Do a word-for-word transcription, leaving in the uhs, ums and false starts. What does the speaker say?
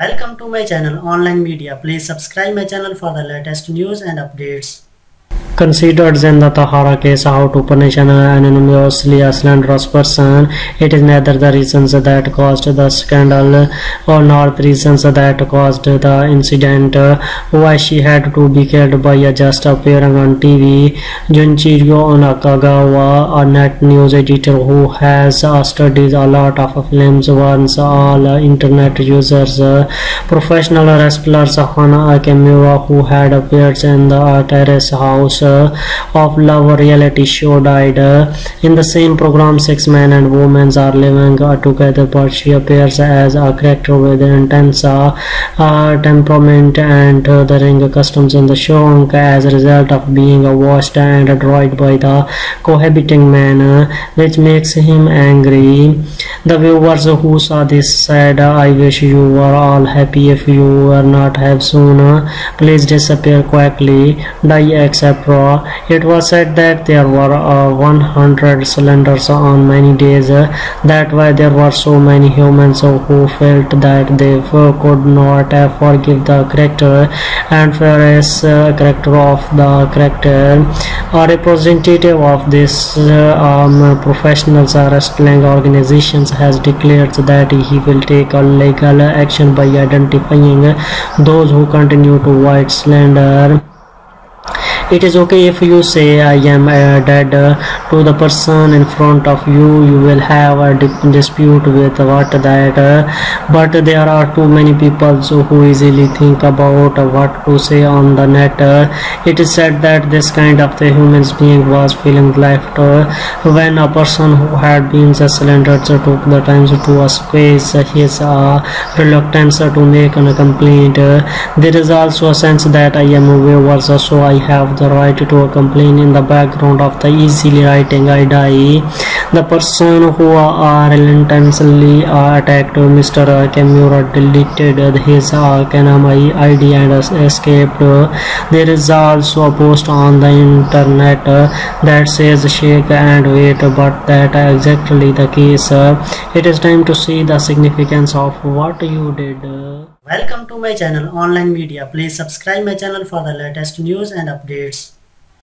Welcome to my channel Online Media. Please subscribe my channel for the latest news and updates. Considered in the Tahara case how to punish an anonymously slanderous person. It is neither the reasons that caused the scandal or nor the reasons that caused the incident. Why she had to be killed by just appearing on T V. Junichiro Nakagawa, a net news editor who has studied a lot of films, warns all internet users. Professional wrestlers Hana Akemiwa, who had appeared in the Terrace House of Love reality show, died. In the same program, six men and women are living together, but she appears as a character with intense uh, temperament and uh, the ring customs in the show. As a result of being watched and annoyed by the cohabiting man, which makes him angry. The viewers who saw this said, "I wish you were all happy. If you were not, have sooner. Please disappear quickly, die, et cetera" It was said that there were uh, one hundred slanders on many days. That why there were so many humans who felt that they could not forgive the character and fairness uh, character of the character. A representative of this uh, um, professionals wrestling organizations has declared that he will take a legal action by identifying those who continue to white slander. It is okay if you say "I am uh, dead" uh, to the person in front of you. You will have a di dispute with what that, uh, but there are too many people who easily think about uh, what to say on the net. Uh, it is said that this kind of the human being was feeling left uh, when a person who had been slandered took the time to express his uh, reluctance to make a complaint. Uh, there is also a sense that I am a viewer, so I have the right to complain in the background of the easily writing "I die." The person who uh, relentlessly uh, attacked Mister Akemiwa deleted his uh, Kanamai I D and uh, escaped. There is also a post on the internet uh, that says "shake and wait," but that uh, exactly the case. Uh, it is time to see the significance of what you did. Welcome to my channel Online Media. Please subscribe my channel for the latest news and updates.